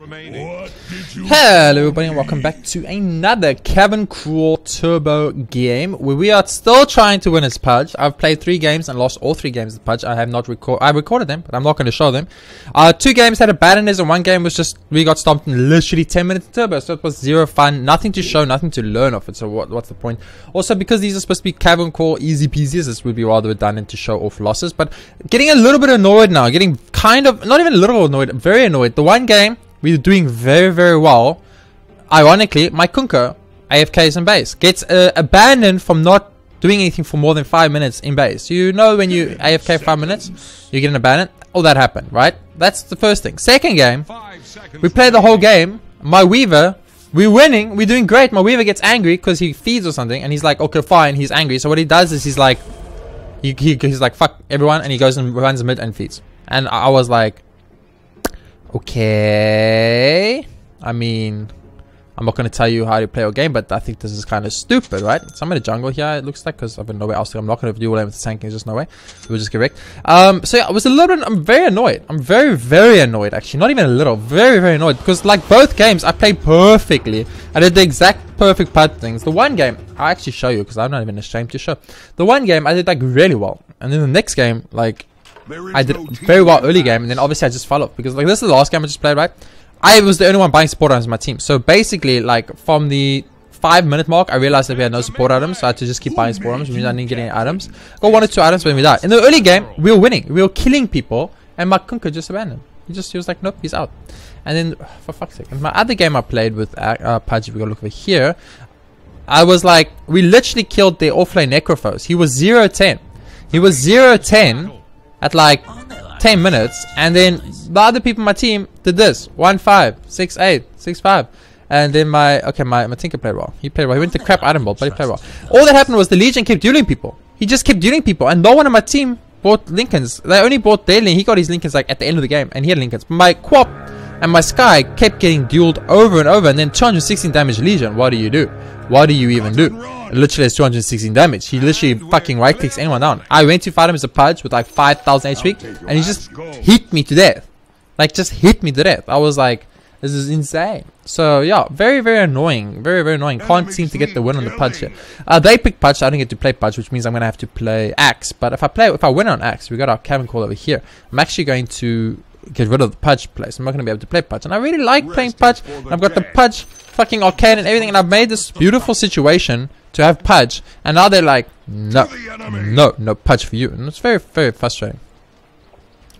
Hello everybody and welcome back to another Cavern Crawl Turbo game where we are still trying to win as Pudge. I've played 3 games and lost all 3 games with Pudge. I recorded them, but I'm not going to show them. 2 games had a bad innings and 1 game was just we got stomped in literally 10 minutes in Turbo, so it was zero fun, nothing to show, nothing to learn off it. So what's the point? Also, because these are supposed to be Cavern Crawl easy peasies, this would be rather redundant to show off losses. But getting a little bit annoyed now, getting kind of not even a little annoyed, very annoyed. The one game we're doing very, very well. Ironically, my Kunkka AFKs in base. Gets abandoned from not doing anything for more than 5 minutes in base. You know when you AFK 5 minutes, you get abandoned. All that happened, right? That's the first thing. Second game, we play the whole game. My Weaver, we're winning. We're doing great. My Weaver gets angry because he feeds or something. And he's like, okay, fine. He's angry. So what he does is he's like, he's like, fuck everyone. And he goes and runs mid and feeds. And I was like, okay, I mean, I'm not going to tell you how to play your game, but I think this is kind of stupid, right? So I'm in the jungle here, it looks like, because I've been nowhere else. I'm not going to do all that with the Sand King, there's just no way. We'll just get wrecked. So yeah, I was a little bit, I'm very annoyed. I'm very, very annoyed, actually. Not even a little, very, very annoyed. Because like both games, I played perfectly. I did the exact perfect part things. The one game, I'll actually show you, because I'm not even ashamed to show. The one game, I did like really well. And then the next game, like, I did very well early game, and then obviously I just fell off because like this is the last game I just played, right? I was the only one buying support items in my team. So basically, like from the 5-minute mark, I realized that we had no support items, so I had to just keep buying support items, which means I didn't get any items. Got 1 or 2 items when we died. In the early game, we were winning, we were killing people, and my Kunkka just abandoned. He was like, nope, he's out. And then for fuck's sake, and my other game I played with Pudge, if we go look over here, I was like, we literally killed their offlane Necrophos. He was 0-10. He was 0-10. At like 10 minutes, and then the other people in my team did this 1-5, 6-8, 6-5, and then my Tinker played well. He played well. He went to crap item ball, but he played well. All that happened was the Legion kept dueling people. He just kept dueling people, and no one in my team bought Linken's. They only bought their Link. He got his Linken's like at the end of the game, and he had Linken's. My Quop and my Sky kept getting dueled over and over, and then 216 damage Legion. What do you do? What do you even do? Literally has 216 damage. He literally fucking right clicks anyone down. I went to fight him as a Pudge with like 5,000 HP, and he just hit me to death. Like just hit me to death. I was like, this is insane. So yeah, very, very annoying. Very, very annoying. Can't seem to get the win on the Pudge here. They pick Pudge, so I don't get to play Pudge, which means I'm gonna have to play Axe. But if I win on Axe, we got our Cavern Crawl over here. I'm actually going to get rid of the Pudge place. I'm not gonna be able to play Pudge, and I really like playing Pudge. I've got the Pudge fucking arcade and everything, and I've made this beautiful situation to have Pudge, and now they're like, no, no, no Pudge for you, and it's very, very frustrating.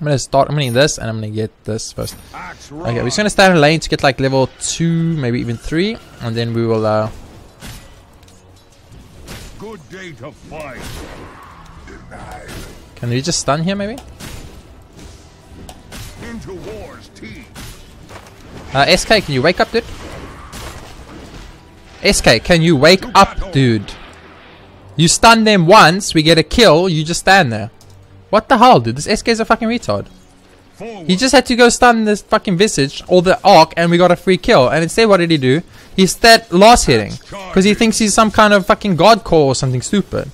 I'm gonna need this, and I'm gonna get this first. Okay, we're just gonna stand in lane to get like level 2, maybe even 3, and then we will. Good day to fight. Can we just stun here, maybe? SK, can you wake up, dude? SK, can you wake up, dude? You stun them once, we get a kill, you just stand there. What the hell, dude? This SK is a fucking retard. He just had to go stun this fucking Visage or the Arc, and we got a free kill. And instead, what did he do? He's that last hitting because he thinks he's some kind of fucking god call or something stupid.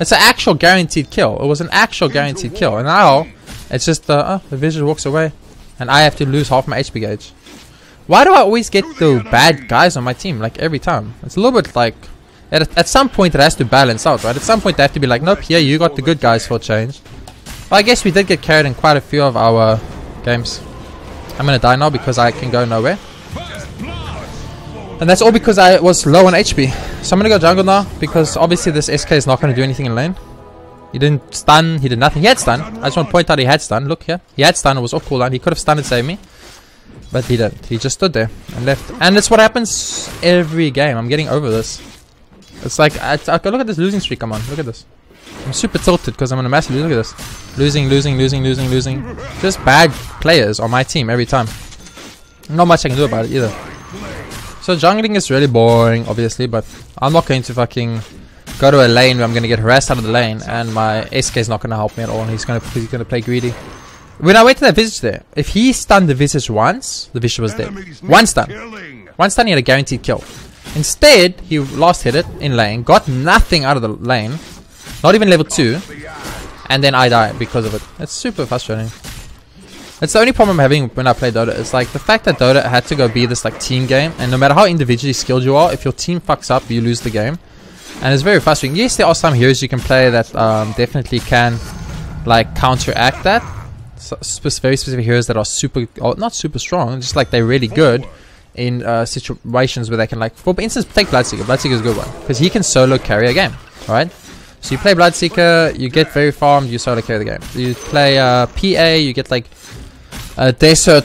It's an actual guaranteed kill. It was an actual guaranteed kill, and now it's just the Visage walks away, and I have to lose half my HP gauge. Why do I always get the bad guys on my team, like every time? It's a little bit like, at some point it has to balance out, right? At some point they have to be like, nope, yeah, you got the good guys for a change. Well, I guess we did get carried in quite a few of our games. I'm gonna die now because I can go nowhere. And that's all because I was low on HP. So I'm gonna go jungle now, because obviously this SK is not gonna do anything in lane. He didn't stun, he did nothing. He had stun. I just want to point out he had stun. Look here. He had stun, it was off cooldown. He could have stunned and saved me. But he didn't. He just stood there and left. And that's what happens every game. I'm getting over this. It's like, okay, look at this losing streak. Come on, look at this. I'm super tilted because I'm on a massive. Look at this. Losing, losing, losing, losing, losing. Just bad players on my team every time. Not much I can do about it either. So jungling is really boring, obviously, but I'm not going to fucking go to a lane where I'm going to get harassed out of the lane, and my SK is not going to help me at all, and he's going to play greedy. When I went to that Visage there, if he stunned the Visage once, the Visage was dead. One stun. One stun, he had a guaranteed kill. Instead, he last hit it in lane, got nothing out of the lane, not even level 2, and then I died because of it. It's super frustrating. It's the only problem I'm having when I play Dota. It's like the fact that Dota had to go be this like team game, and no matter how individually skilled you are, if your team fucks up, you lose the game. And it's very frustrating. Yes, there are some heroes you can play that definitely can like counteract that. So, very specific heroes that are super, or not super strong, just like they're really good in situations where they can like, for instance, take Bloodseeker. Bloodseeker is a good one because he can solo carry a game, right? So you play Bloodseeker, you get very farmed, you solo carry the game. You play PA, you get like Desert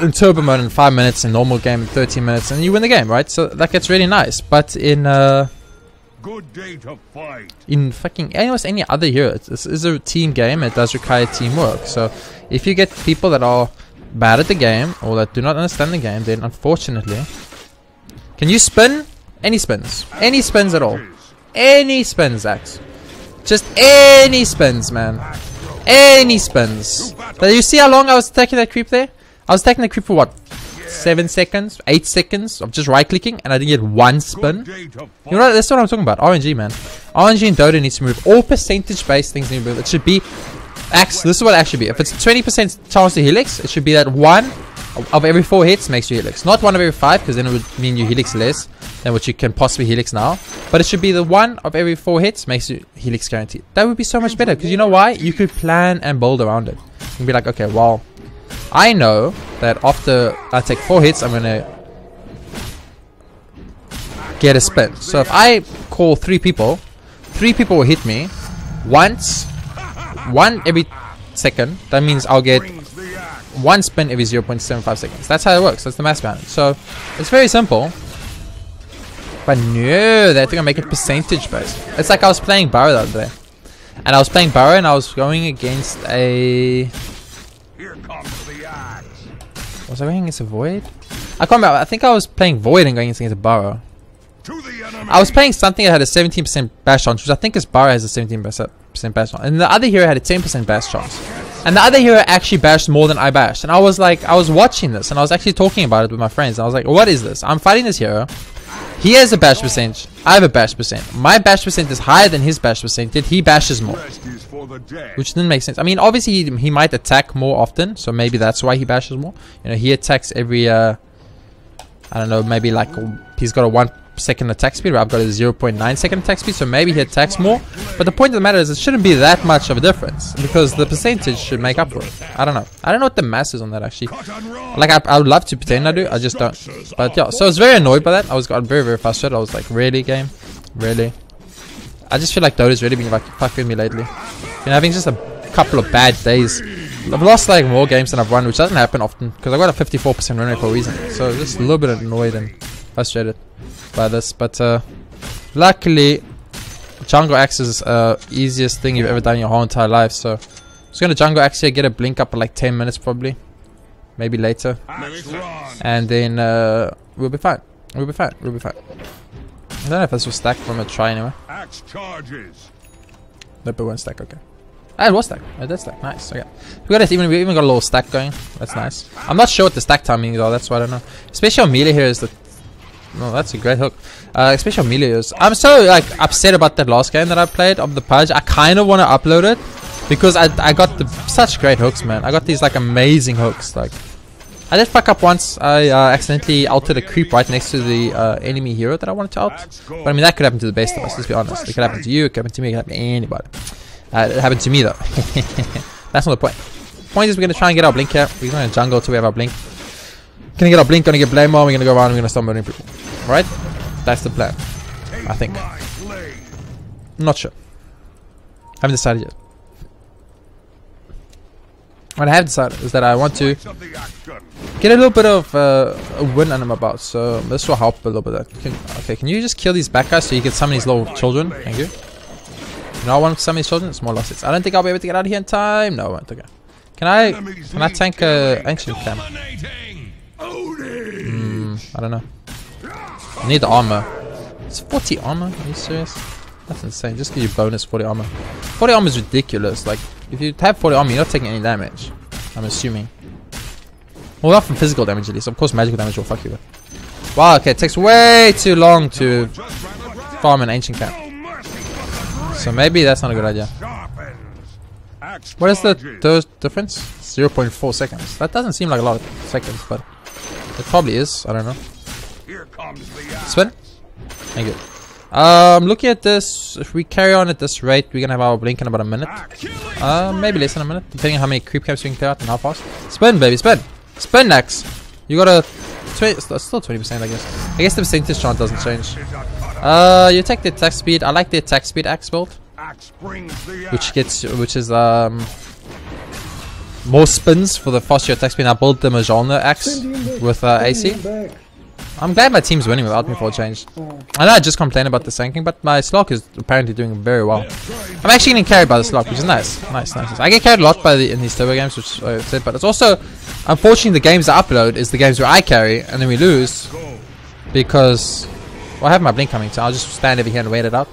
in turbo mode in 5 minutes, in normal game in 13 minutes, and you win the game, right? So like it's really nice, but in good day to fight. In fucking almost any other hero, this is a team game. It does require teamwork. So if you get people that are bad at the game or that do not understand the game, then unfortunately, can you spin? Any spins? Any spins at all? Any spins, Axe? Just any spins, man. Any spins. Did you see how long I was attacking that creep there? I was attacking the creep for what? 7 seconds, 8 seconds of just right clicking, and I didn't get one spin. You know what? That's what I'm talking about. RNG, man. RNG and Dota needs to move. All percentage based things need to move. It should be Axe. This is what Axe should be. If it's 20% chance to Helix, it should be that 1 of every 4 hits makes you Helix. Not 1 of every 5, because then it would mean you Helix less than what you can possibly Helix now. But it should be the 1 of every 4 hits makes you Helix guaranteed. That would be so much better, because you know why? You could plan and build around it. You can be like, okay, well, I know that after I take 4 hits, I'm going to get a spin. So if I call 3 people will hit me once, 1 every second. That means I'll get 1 spin every 0.75 seconds. That's how it works. That's the math behind it. So it's very simple. But no, they're going to make it percentage based. It's like I was playing Barrow the other day. And I was playing Barrow and I was going against a... Was I going against a Void? I can't remember. I think I was playing Void and going against a Burrow. I was playing something that had a 17% bash chance, which I think is Burrow has a 17% bash chance. And the other hero had a 10% bash chance. And the other hero actually bashed more than I bashed. And I was like, I was watching this and I was actually talking about it with my friends. And I was like, what is this? I'm fighting this hero. He has a bash percent. I have a bash percent. My bash percent is higher than his bash percent. He bashes more. Which didn't make sense. I mean, obviously, he might attack more often. So maybe that's why he bashes more. You know, he attacks every, I don't know, maybe like he's got a 1 second attack speed. Where I've got a 0.9 second attack speed. So maybe he attacks more. But the point of the matter is it shouldn't be that much of a difference. Because the percentage should make up for it. I don't know. I don't know what the math is on that, actually. Like, I would love to pretend I do. I just don't. But yeah, so I was very annoyed by that. I got very, very frustrated. I was like, really, game? Really? I just feel like Dota's really been like fucking me lately. You know, having just a couple of bad days. I've lost like more games than I've won, which doesn't happen often because I got a 54% win rate for a reason. So just a little bit annoyed and frustrated by this. But luckily, jungle Axe is easiest thing you've ever done in your whole entire life. So I'm just gonna jungle Axe here, get a blink up in like 10 minutes probably, maybe later, and then we'll be fine. We'll be fine. We'll be fine. I don't know if this was stacked from a try anyway. Axe charges. Nope, it won't stack, okay. Ah, it was stacked. It did stack. Nice, okay. We even got a little stack going. That's nice. I'm not sure what the stack timing is though, that's why I don't know. Especially on melee here is the... No, that's a great hook. Especially on melee is... I'm so, like, upset about that last game that I played of the Pudge. I kind of want to upload it. Because I got such great hooks, man. I got these, like, amazing hooks, like... I did fuck up once. I accidentally ulted a creep right next to the enemy hero that I wanted to ult. But I mean, that could happen to the best of us, let's be honest. It could happen to you, it could happen to me, it could happen to anybody. It happened to me though. That's not the point. The point is we're going to try and get our blink here. We're going to jungle till we have our blink. We're going to get our blink, going to get Blademail, we're going to go around, we're going to start murdering people. Right? That's the plan. I think. I'm not sure. I haven't decided yet. What I have decided is that I want to get a little bit of a win on him about, so this will help a little bit. Okay, can you just kill these back guys so you can summon these little children? Thank you. You know I want to summon these children? It's more lost hits. I don't think I'll be able to get out of here in time. No, I won't. Okay. Can I tank Ancient Cam? I don't know. I need the armor. It's 40 armor? Are you serious? That's insane. Just give you bonus 40 armor. 40 armor is ridiculous. Like, if you have 40 armor, you're not taking any damage, I'm assuming. Well, not from physical damage at least. Of course, magical damage will fuck you with. Wow, okay, it takes way too long to farm an ancient camp. So maybe that's not a good idea. What is the difference? 0.4 seconds. That doesn't seem like a lot of seconds, but it probably is. I don't know. Here comes the axe. Sven? Thank you. Looking at this, if we carry on at this rate, we're gonna have our blink in about a minute. Maybe less than a minute, depending on how many creep caps we can clear out and how fast. Spin, baby, spin! Spin, Axe! You got a... still 20%, I guess. I guess the percentage chance doesn't change. You take the attack speed. I like the attack speed Axe build. Which is more spins for the faster attack speed. I built the Mjolnir Axe with AC. I'm glad my team's winning without me for a change. I know I just complained about the Sand King, but my Slark is apparently doing very well. I'm actually getting carried by the Slark, which is nice. Nice. I get carried a lot by in these turbo games, which I said, but it's also, unfortunately, the games I upload is the games where I carry, and then we lose. Because, well, I have my blink coming, so I'll just stand over here and wait it out.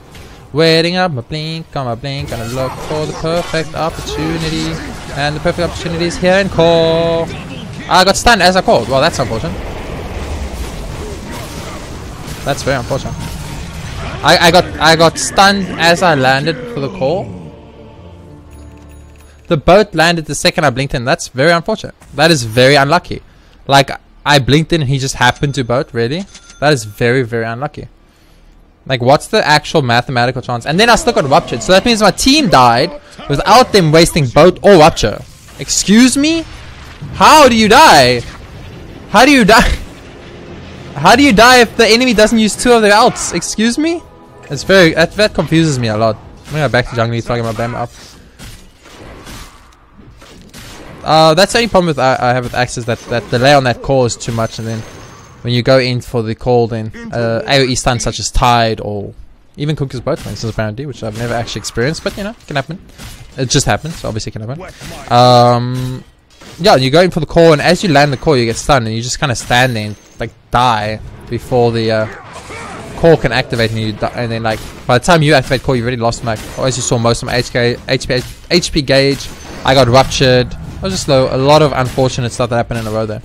Waiting up my blink, gonna look for the perfect opportunity. And the perfect opportunity is here in call. I got stunned as I called. Well, that's unfortunate. That's very unfortunate. I got stunned as I landed for the call. The boat landed the second I blinked in. That's very unfortunate. That is very unlucky. Like, I blinked in and he just happened to boat, really? That is very, very unlucky. Like, what's the actual mathematical chance? And then I still got ruptured. So that means my team died without them wasting boat or rupture. Excuse me? How do you die? How do you die? How do you die if the enemy doesn't use two of their ults? Excuse me? It's very... That confuses me a lot. I'm gonna go back to jungle to plug my bam up. That's the only problem with I have with Axe is that delay on that call is too much, and then when you go in for the call, then AoE stuns such as Tide or even Kunkka's boat, for instance, apparently, which I've never actually experienced, but you know, it can happen. It just happens, so obviously it can happen. Yeah, you go in for the core, and as you land the core, you get stunned, and you just kind of stand there and, like, die before the core can activate, and you die, and then, like, by the time you activate core, you've already lost my, or as you saw, most of my HP gauge. I got ruptured. It was just a lot of unfortunate stuff that happened in a row there.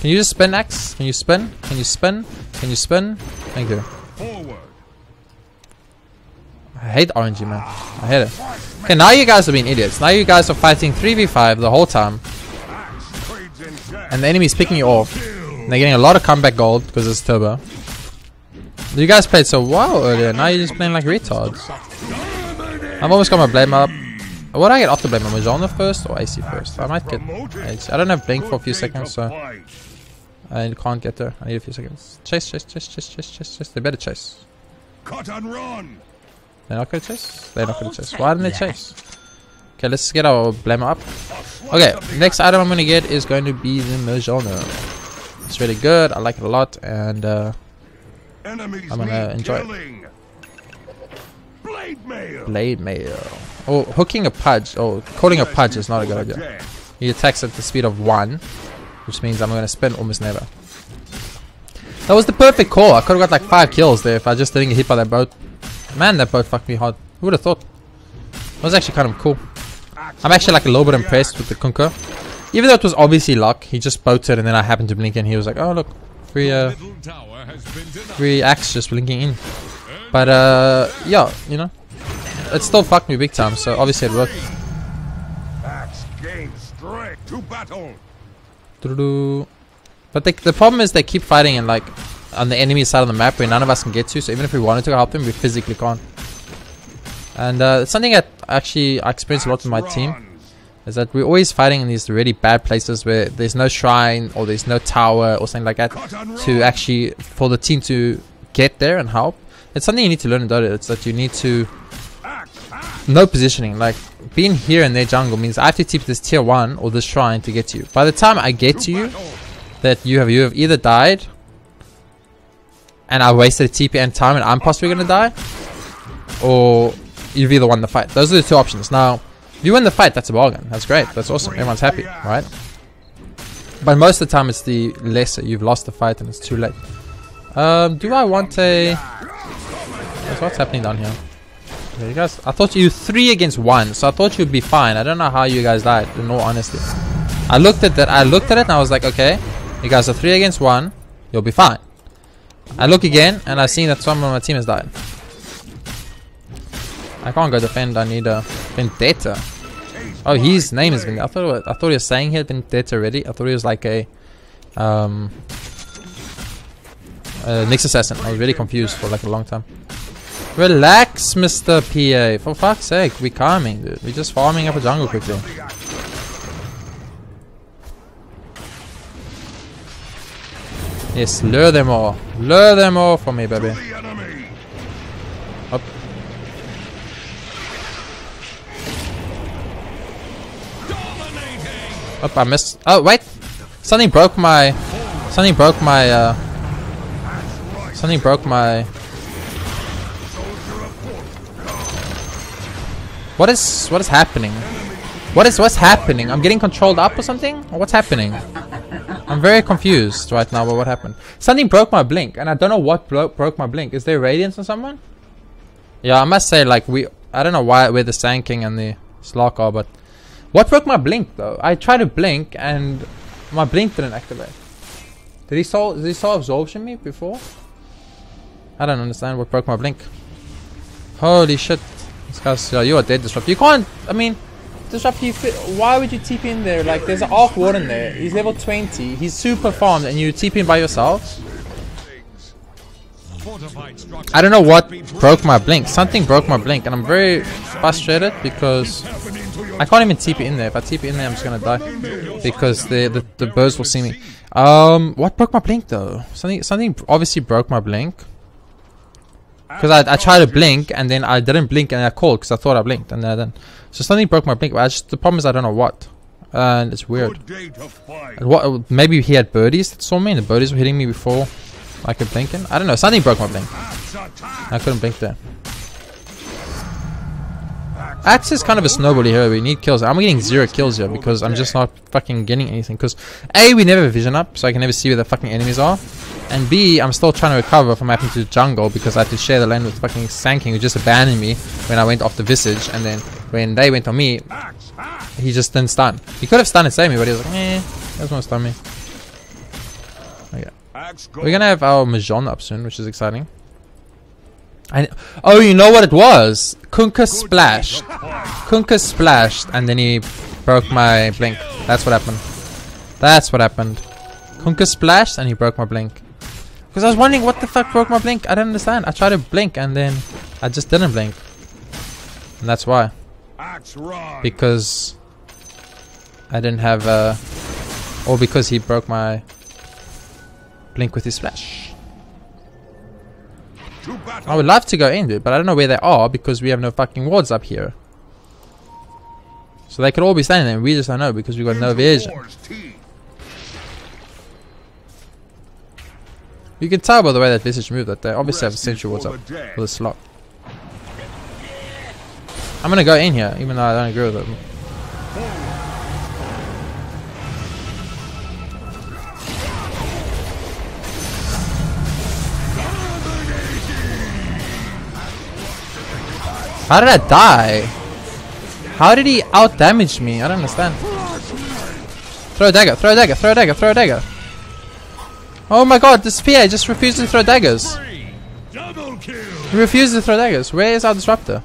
Can you just spin, Axe? Can you spin? Can you spin? Can you spin? Thank you. I hate RNG, man. I hate it. Okay, now you guys are being idiots. Now you guys are fighting 3v5 the whole time. And the enemy's picking you off. And they're getting a lot of comeback gold because it's turbo. You guys played so well earlier. Now you're just playing like retards. I've almost got my blame up. What do I get off the blame up? Mjolnir first or AC first? I might get AC. I don't have blink for a few seconds, so I can't get there. I need a few seconds. Chase. They better chase. They're not gonna chase? They're not gonna chase. Why didn't they chase? Okay, let's get our blame up. Okay, next item I'm going to get is going to be the Mjolnir. It's really good. I like it a lot, and I'm going to enjoy it. Blademail. Oh, hooking a Pudge. Oh, calling a Pudge is not a good idea. He attacks at the speed of 1, which means I'm going to spin almost never. That was the perfect call. I could have got like 5 kills there if I just didn't get hit by that boat. Man, that boat fucked me hard. Who would have thought? That was actually kind of cool. I'm actually like a little bit impressed with the Kunkka. Even though it was obviously luck, he just boated and then I happened to blink in. He was like, oh look, free Axe just blinking in. But yeah, you know, it still fucked me big time, so obviously it worked. But the problem is they keep fighting and like on the enemy side of the map where none of us can get to, so even if we wanted to help them, we physically can't. And it's something that actually I experience a lot with my team is that we're always fighting in these really bad places where there's no shrine or there's no tower or something like that to actually for the team to get there and help. It's something you need to learn in Dota. It's that you need to know positioning. Like being here in their jungle means I have to tip this tier 1 or this shrine to get to you. By the time I get to you, that you have either died and I wasted a TP and time and I'm possibly gonna die, or you've either won the fight. Those are the two options. Now, if you win the fight, that's a bargain. That's great. That's awesome. Everyone's happy, right? But most of the time, it's the lesser. You've lost the fight and it's too late. Do I want a... What's happening down here? Okay, you guys... I thought you 3 against 1, so I thought you'd be fine. I don't know how you guys died, in all honesty. I looked at that. I looked at it and I was like, okay, you guys are 3 against 1. You'll be fine. I look again and I've seen that someone on my team has died. I can't go defend, I need a vendetta. Oh, his name has been. I thought he was saying he had been dead already. I thought he was like a Nyx assassin. I was really confused for like a long time. Relax, Mr. PA. For fuck's sake, we're calming, dude. We're just farming up a jungle quickly. Yes, lure them all. Lure them all for me, baby. Up. Up, I missed. Oh, wait. Something broke my... What is happening? What's happening? I'm getting controlled up or something? Or what's happening? I'm very confused right now by what happened. Something broke my blink, and I don't know what broke my blink. Is there Radiance on someone? Yeah, I must say, like, I don't know why we're the Sand King and the Slark are, but... What broke my blink, though? I tried to blink, and my blink didn't activate. Did he soul absorption me before? I don't understand what broke my blink. Holy shit. This guy's... you are dead, Disruptor. You can't... I mean... Disrupt, why would you TP in there? Like, there's an Arc Warden there. He's level 20. He's super farmed, and you TP in by yourself. I don't know what broke my blink. Something broke my blink, and I'm very frustrated because I can't even TP in there. If I TP in there, I'm just gonna die because the birds will see me. What broke my blink though? Something obviously broke my blink. Because I tried to blink, and then I didn't blink, and I called because I thought I blinked, and then I didn't. So something broke my blink, but the problem is I don't know what. And it's weird. What? Maybe he had birdies that saw me, and the birdies were hitting me before I could blink in? I don't know, something broke my blink. I couldn't blink there. Axe is kind of a snowball here, we need kills. I'm getting 0 kills here because I'm just not fucking getting anything. Because A, we never have vision up, so I can never see where the fucking enemies are. And B, I'm still trying to recover from happening to the jungle because I had to share the lane with fucking Sand King, who just abandoned me when I went off the Visage, and then when they went on me, he just didn't stun. He could have stunned and saved me, but he was like, eh, he doesn't want to stun me. Okay. We're gonna have our Mjolnir up soon, which is exciting. And oh, you know what it was? Kunkka splashed. Kunkka splashed, and then he broke my blink. That's what happened. That's what happened. Kunkka splashed, and he broke my blink. Because I was wondering what the fuck broke my blink. I don't understand. I tried to blink, and then I just didn't blink. And that's why. Because I didn't have or because he broke my blink with his splash. I would love to go in, dude, but I don't know where they are because we have no fucking wards up here. So they could all be standing there, and we just don't know because we got no vision. You can tell by the way that Visage moved that they obviously have a sentry wards up with a slot. I'm gonna go in here, even though I don't agree with it. How did I die? How did he outdamage me? I don't understand. Throw a dagger, throw a dagger, throw a dagger, throw a dagger. Oh my god, this PA just refused to throw daggers. He refused to throw daggers. Where is our Disruptor?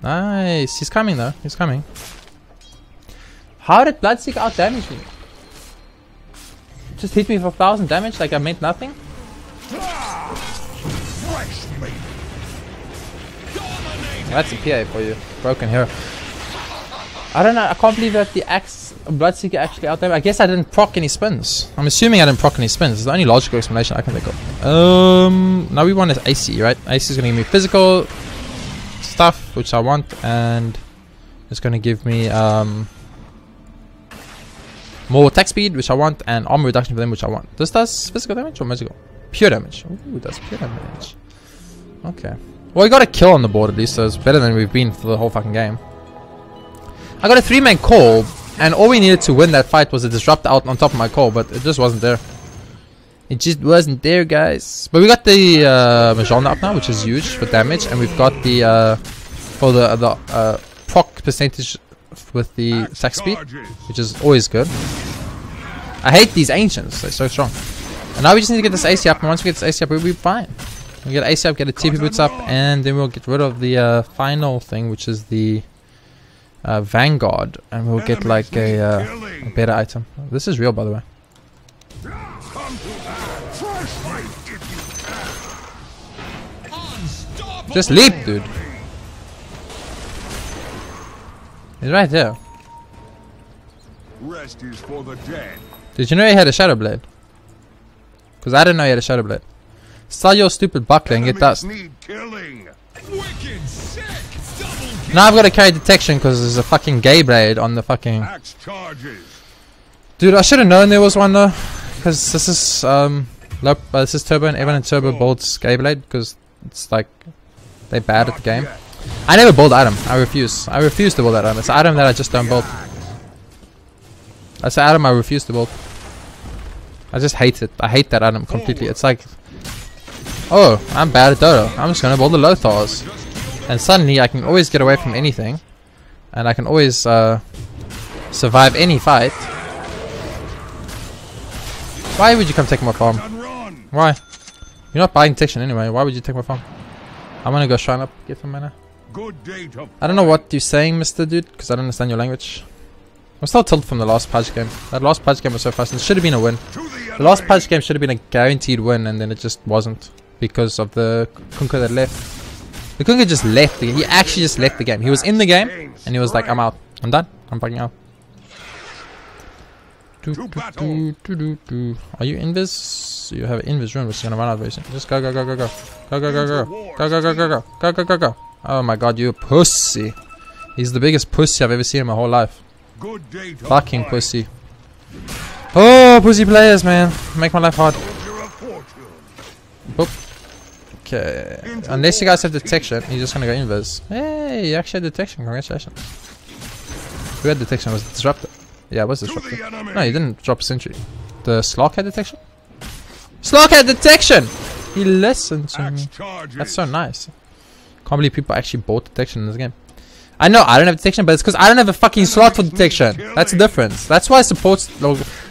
Nice. He's coming though. He's coming. How did Bloodseeker outdamage me? Just hit me for 1000 damage like I meant nothing? That's a PA for you. Broken hero. I don't know. I can't believe that the Axe Bloodseeker actually out there. I guess I didn't proc any spins. I'm assuming I didn't proc any spins. It's the only logical explanation I can think of. Now we want an AC, right? AC is going to give me physical stuff, which I want, and it's going to give me more attack speed, which I want, and armor reduction for them, which I want. This does physical damage or magical? Pure damage. Ooh, it does pure damage. Okay. Well, we got a kill on the board at least, so it's better than we've been for the whole fucking game. I got a 3-man call, and all we needed to win that fight was a Disruptor out on top of my call, but it just wasn't there. It just wasn't there, guys. But we got the Mjolnir up now, which is huge for damage, and we've got the proc percentage with the attack speed, which is always good. I hate these ancients; they're so strong. And now we just need to get this AC up, and once we get this AC up, we'll be fine. We get AC up, get the TP boots up, and then we'll get rid of the final thing, which is the Vanguard, and we'll get like a better item. This is real, by the way. Just leap, dude. He's right there. Rest is for the dead. Did you know he had a Shadow Blade? Because I didn't know he had a Shadow Blade. Sell your stupid buckler and get dust. Now I've got to carry detection because there's a fucking gay blade on the fucking... Dude, I should have known there was one though. Because this is Turbo, and everyone in Turbo bolts gay blade because it's like... They're bad at the game. I never build item. I refuse. I refuse to build that item. It's an item that I just don't build. That's an item I refuse to build. I just hate it. I hate that item completely. It's like... Oh, I'm bad at Dota. I'm just gonna build the Lothars. And suddenly I can always get away from anything. And I can always survive any fight. Why would you come take my farm? Why? You're not buying detection anyway. Why would you take my farm? I'm gonna go shrine up, get some mana. I don't know what you're saying, Mr. Dude, because I don't understand your language. I'm still tilted from the last Pudge game. That last Pudge game was so fast. It should have been a win. The last Pudge game should have been a guaranteed win, and then it just wasn't because of the Kunkka that left. The Kunkka just left the game. He actually just left the game. He was in the game, and he was like, I'm out. I'm done. I'm fucking out. Are you invis? You have invis rune, which is gonna run out very soon. Just go, go, go, go, go. Go, go, go, go, go. Go, go, go, go, go. Go, go, go, go. Oh my god, you pussy. He's the biggest pussy I've ever seen in my whole life. Fucking pussy. Oh, pussy players, man. Make my life hard. Boop. Okay. Unless you guys have detection, you're just gonna go invis. Hey, you actually had detection. Congratulations. Who had detection? Was it Disruptor? Yeah, it was Disruptor. No, he didn't drop a sentry. The Slark had detection? Slark had detection! He listened to me. That's so nice. Can't believe people actually bought detection in this game. I know I don't have detection, but it's because I don't have a fucking slot for detection. That's the difference. That's why supports...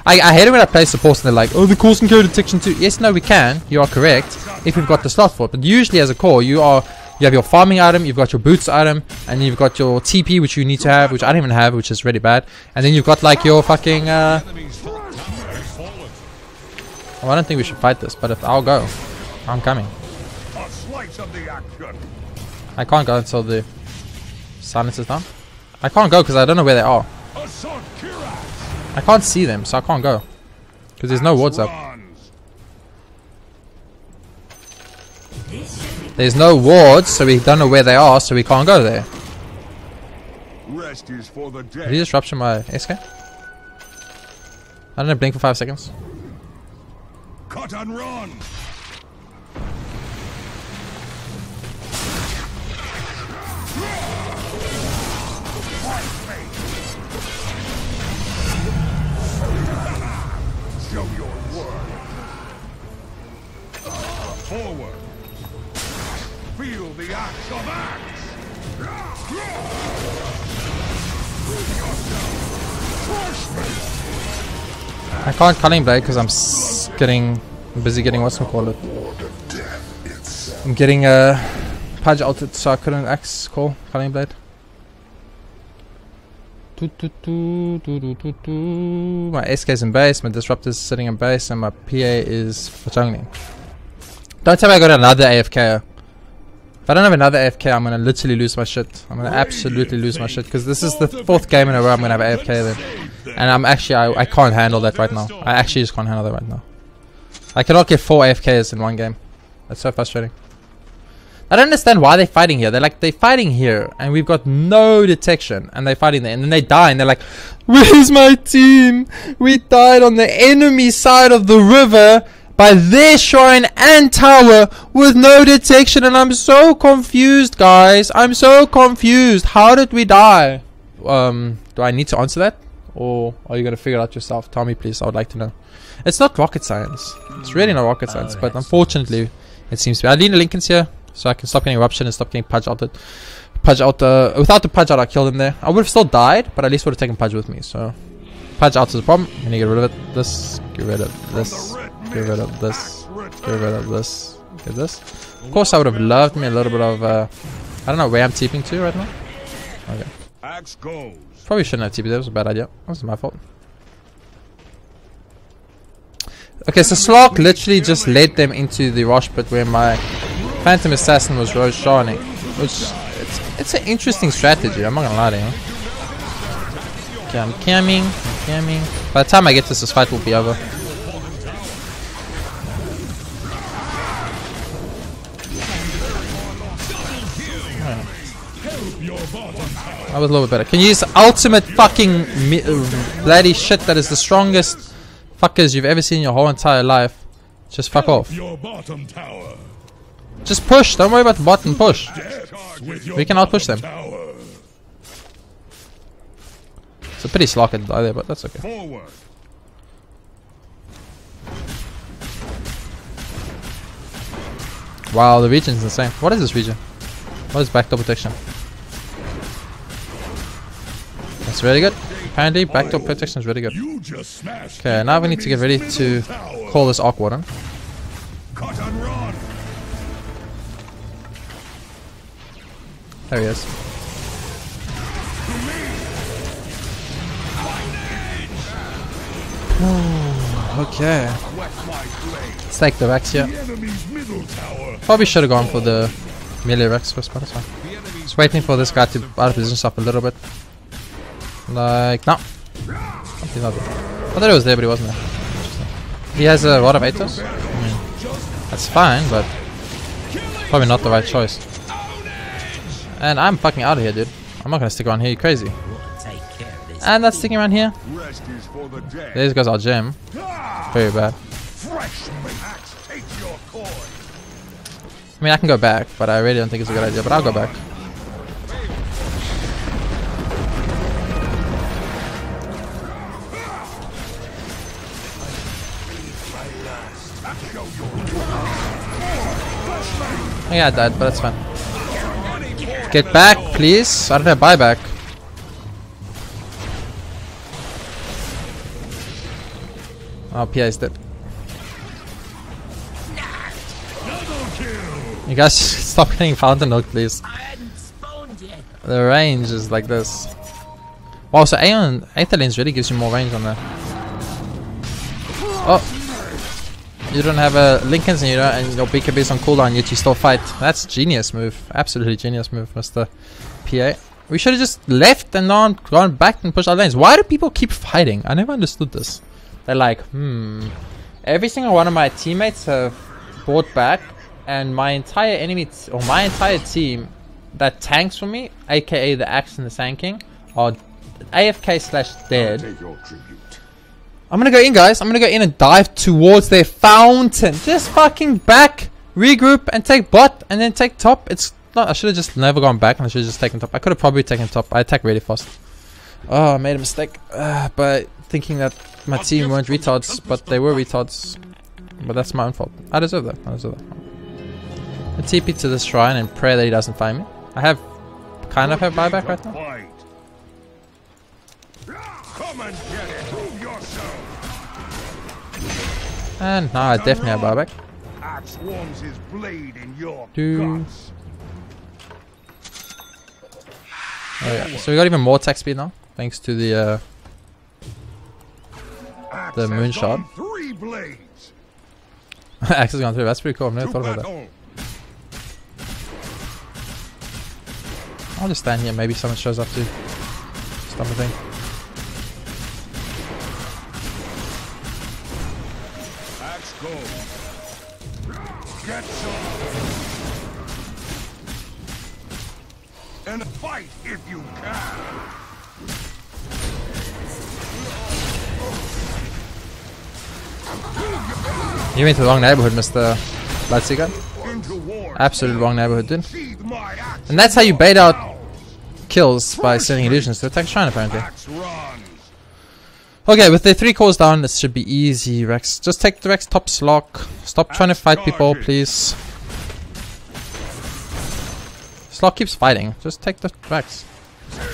I hate it when I play supports and they're like, oh, the cores can carry detection too. Yes, no, we can. You are correct. If you've got the slot for it. But usually as a core, you have your farming item, you've got your boots item, and you've got your TP, which you need to have, which I don't even have, which is really bad. And then you've got like your fucking well, I don't think we should fight this, but if I'll go. I'm coming. I can't go until the silence is done. I can't go because I don't know where they are. I can't see them, so I can't go. Because there's no wards up. There's no wards, so we don't know where they are, so we can't go there. Rest is for the dead. Did he just rupture my SK? I don't know, blink for 5 seconds. Cut and run. Show your word. Forward. Feel the axe of axe! Prove yourself! I can't Culling Blade because I'm getting busy getting what's gonna call it. I'm getting Pudge ulted, so I couldn't axe call Culling Blade. My SK is in base, my Disruptor is sitting in base, and my PA is for jungling. Don't tell me I got another AFK. If I don't have another AFK, I'm gonna literally lose my shit. I'm gonna absolutely lose my shit because this is the 4th game in a row I'm gonna have AFK then. And I'm actually, I can't handle that right now. I actually just can't handle that right now. I cannot get 4 AFKs in one game. That's so frustrating. I don't understand why they're fighting here. They're like, they're fighting here and we've got no detection. And they're fighting there and then they die and they're like, where's my team? We died on the enemy side of the river. By their shrine and tower with no detection, and I'm so confused, guys. I'm so confused. How did we die? Do I need to answer that? Or are you gonna figure it out yourself? Tell me, please. I would like to know. It's not rocket science. It's really not rocket science, but unfortunately, it seems to be. I need the Linken's here, so I can stop getting Rupture and stop getting Pudge outed. Pudge out without the Pudge out, I killed him there. I would have still died, but at least would have taken Pudge with me, so... Pudge out is the problem. I need to get rid of it. This. Get rid of this. Get rid of this. Get rid of this. Get this. Of course, I would have loved me a little bit of. I don't know where I'm TPing to right now. Okay. Axe goes. Probably shouldn't have TP'd. That was a bad idea. That was my fault. Okay, so Slark literally just led them into the rush pit where my Phantom Assassin was Rogue Sharding, which it's an interesting strategy. I'm not gonna lie to you. Okay, I'm camming. I'm camming. By the time I get this fight will be over. I was a little bit better. Can you use ultimate fucking bloody shit that is the strongest fuckers you've ever seen in your whole entire life? Just fuck off. Just push. Don't worry about the bottom. Push. We can outpush them. It's a pity Slark didn't die there, but that's okay. Wow, the region's insane. What is this region? What is backdoor protection? That's really good. Apparently, backdoor protection is really good. Okay, now we need to get ready to call this Arc Warden. There he is. Ooh, okay. Let's take the Rex here. Probably should have gone for the melee Rex first, but it's fine. Just waiting for this guy to out of position stuff a little bit. Like, no. He's not there. I thought he was there, but he wasn't there. He has a Rod of Atos. That's fine, but probably not the right choice. And I'm fucking out of here, dude. I'm not gonna stick around here, you crazy. And that's sticking around here. These guys are gem. Very bad. I mean, I can go back, but I really don't think it's a good idea, but I'll go back. Yeah, I died, but that's fine. Get back, please. I don't have buyback. Oh, PA is dead. You guys stop getting fountain hook, please. The range is like this. Wow, so Aeon Aetherlands really gives you more range on that. Oh. You don't have a Linken's and you don't, and your BKB is on cooldown, yet you still fight. That's a genius move. Absolutely genius move, Mr. PA. We should have just left and not gone back and pushed our lanes. Why do people keep fighting? I never understood this. They're like, every single one of my teammates have brought back, and my entire enemy or my entire team that tanks for me, aka the Axe and the Sand King, are AFK/dead. I'm gonna go in, guys. I'm gonna go in and dive towards their fountain. Just fucking back, regroup, and take bot, and then take top. It's not. I should have just never gone back, and I should have just taken top. I could have probably taken top. I attacked really fast. Oh, I made a mistake. But thinking that my team weren't retards, but they were retards. But that's my own fault. I deserve that. I deserve that. I TP to the shrine and pray that he doesn't find me. I have kind of have buyback right now. Come and get it. And now I definitely have buyback. Axe warms his blade in your guts. Oh yeah, so we got even more attack speed now, thanks to the Moonshot. Axe has gone through. That's pretty cool. I've never thought about that. I'll just stand here. Maybe someone shows up to stop the thing. And fight if you can. You went to the wrong neighborhood, Mr. Bloodseeker. Absolute wrong neighborhood, dude. And that's how you bait out kills by sending illusions to attack shrine, apparently. Okay, with the 3 cores down, this should be easy, Rex. Just take the Rex top Slark. Stop trying to fight people, please. Slark keeps fighting. Just take the Rex.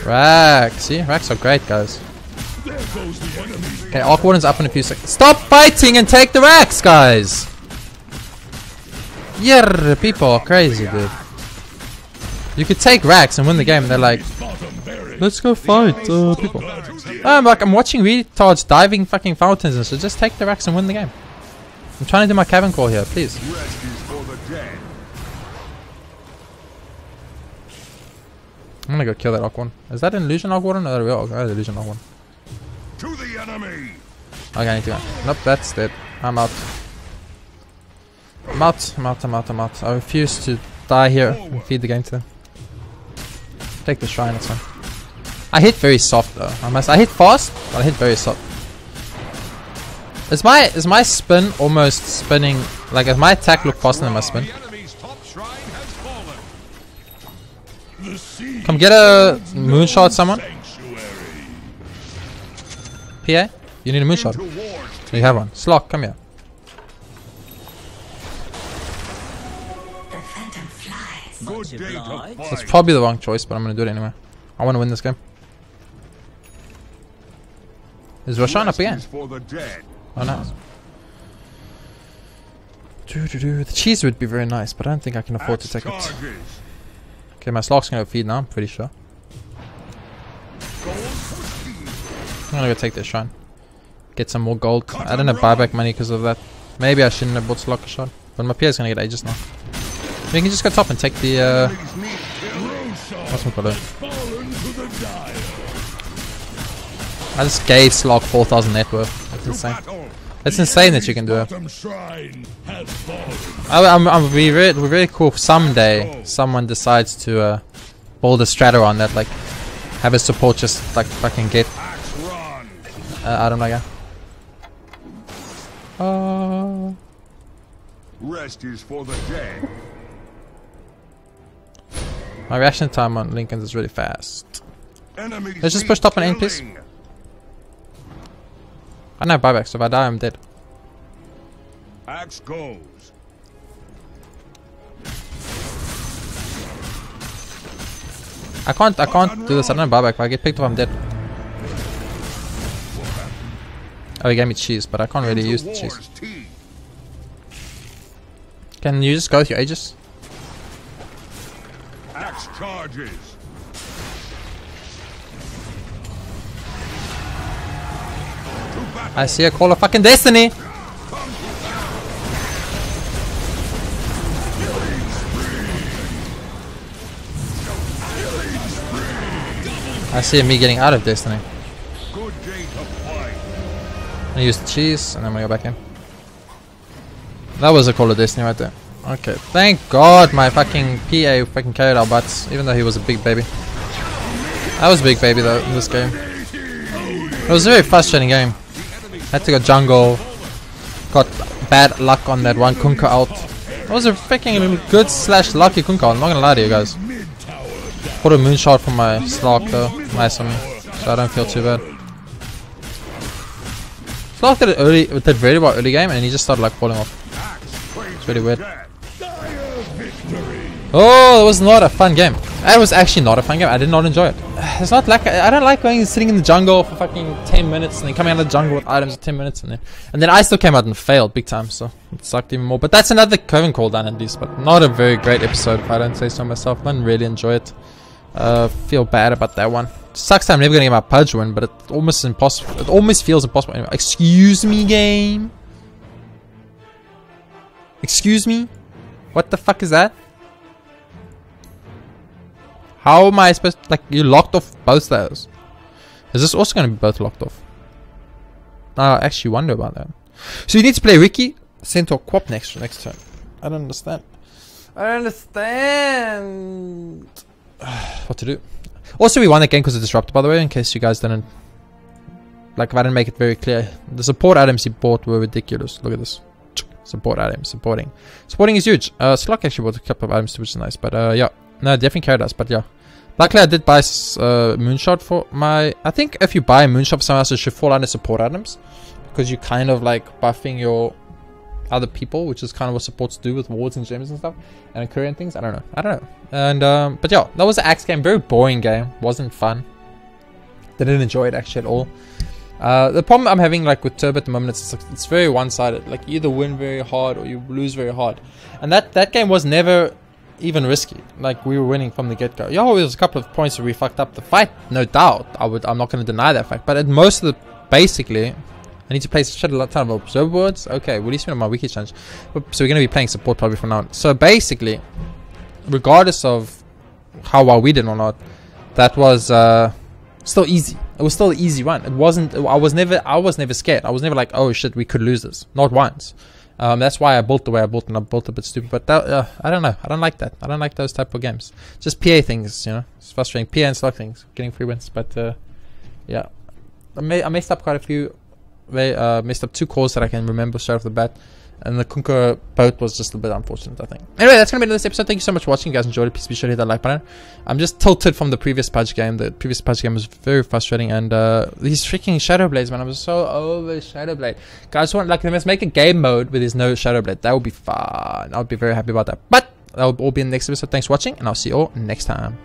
Rex, see? Rex are great, guys. Okay, Arc Warden's up in a few seconds. Stop fighting and take the Rex, guys! Yeah, people are crazy, dude. You could take Rex and win the game, and they're like... Let's go fight people. I'm watching retards diving fucking fountains and so just take the racks and win the game. I'm trying to do my cavern crawl here, please. I'm gonna go kill that Arc one. Is that an illusion Arc one or no real Arc? That is illusion Arc one. To the enemy. Okay, I need to go. Nope, that's dead. I'm out. I'm out, I'm out, I'm out, I'm out. I refuse to die here and feed the game to them. Take the shrine, that's fine. I hit very soft though. I hit fast, but I hit very soft. Is my spin almost spinning, like if my attack look faster than my spin? Come get a moonshot someone. PA, you need a moonshot. You have one. Slark, come here. That's probably the wrong choice, but I'm gonna do it anyway. I wanna win this game. Is Roshan up again? Oh no. The cheese would be very nice, but I don't think I can afford to take it. Okay, my Slark's gonna go feed now, I'm pretty sure. I'm gonna go take their shrine. Get some more gold. I don't have buyback money because of that. Maybe I shouldn't have bought Slark a shot. But my PA's gonna get Aegis now. We can just go top and take the what's my color? I just gave Slark 4,000 net worth. That's insane. It's insane that you can do it. We're really cool if someday someone decides to build a strata on that, like have a support just like fucking get I don't know again. Rest is for the day. My reaction time on Linken's is really fast. Let's just push top and end, please. I don't have buybacks, so if I die, I'm dead. Axe goes. I can't do this, I don't have buyback. If I get picked up, I'm dead. Oh, he gave me cheese, but I can't really use the cheese. Can you just go with your Aegis? Axe charges. I see a call of fucking destiny. I see me getting out of destiny. I use the cheese and then we go back in. That was a call of destiny right there. Okay, thank God my fucking PA fucking carried our butts, even though he was a big baby. I was a big baby though in this game. It was a very frustrating game. Had to go jungle, got bad luck on that one Kunkka out. It was a freaking good slash lucky Kunkka, I'm not gonna lie to you guys. Put a moonshot for my Slark though, nice on me, so I don't feel too bad. Slark did it early, did very well early game and he just started like falling off. It's really weird. Oh, it was not a fun game. It was actually not a fun game. I did not enjoy it. It's not like I don't like going and sitting in the jungle for fucking 10 minutes and then coming out of the jungle with items for 10 minutes and then I still came out and failed big time, so it sucked even more. But that's another Cavern Crawl down at least, but not a very great episode if I don't say so myself. I didn't really enjoy it. Feel bad about that one. Sucks that I'm never gonna get my Pudge win, but it's almost impossible. It almost feels impossible anyway. Excuse me, game. Excuse me? What the fuck is that? How am I supposed to, like, you locked off both those? Is this also going to be both locked off? I actually wonder about that. So you need to play Ricky, Centaur, Quop next turn. I don't understand. I don't understand. What to do? Also, we won that game because of Disruptor, by the way, in case you guys didn't. Like, if I didn't make it very clear. The support items he bought were ridiculous. Look at this. Support items. Supporting. Supporting is huge. Slark actually bought a couple of items too, which is nice, but yeah. No, definitely carried us, but yeah. Luckily, I did buy Moonshot for my... I think if you buy Moonshot for someone else, it should fall under support items. Because you're kind of like buffing your other people, which is kind of what supports do with wards and gems and stuff. And Korean things, I don't know. I don't know. And but yeah, that was the Axe game. Very boring game. Wasn't fun. Didn't enjoy it actually at all. The problem I'm having like with Turbo at the moment is it's very one-sided. Like you either win very hard or you lose very hard. And that game was never... even risky. Like, we were winning from the get-go. Yo, it was a couple of points where we fucked up the fight, no doubt. I'm not going to deny that fact. But at most of the, basically, I need to place a shit a ton of observer words. Okay, well, at least we're on my weekly challenge. So we're going to be playing support probably from now on. So basically, regardless of how well we did or not, that was still easy. It was still an easy run. It wasn't. I was never scared. I was never like, oh shit, we could lose this. Not once. That's why I built the way I built, and I built a bit stupid. But that, I don't know. I don't like that. I don't like those type of games. Just PA things, you know. It's frustrating. PA and Slark things, getting free wins. But yeah, I messed up quite a few. They messed up 2 calls that I can remember straight off the bat, and the Kunkka boat was just a bit unfortunate, I think. Anyway, that's gonna be this episode. Thank you so much for watching, you guys enjoyed it. Please be sure to hit that like button. I'm just tilted from the previous Pudge game. The previous Pudge game was very frustrating, and these freaking Shadow Blades, man, I was so over Shadow Blade. Guys, want like they must make a game mode where there's no Shadow Blade. That would be fun. I would be very happy about that. But that will all be in the next episode. Thanks for watching, and I'll see you all next time.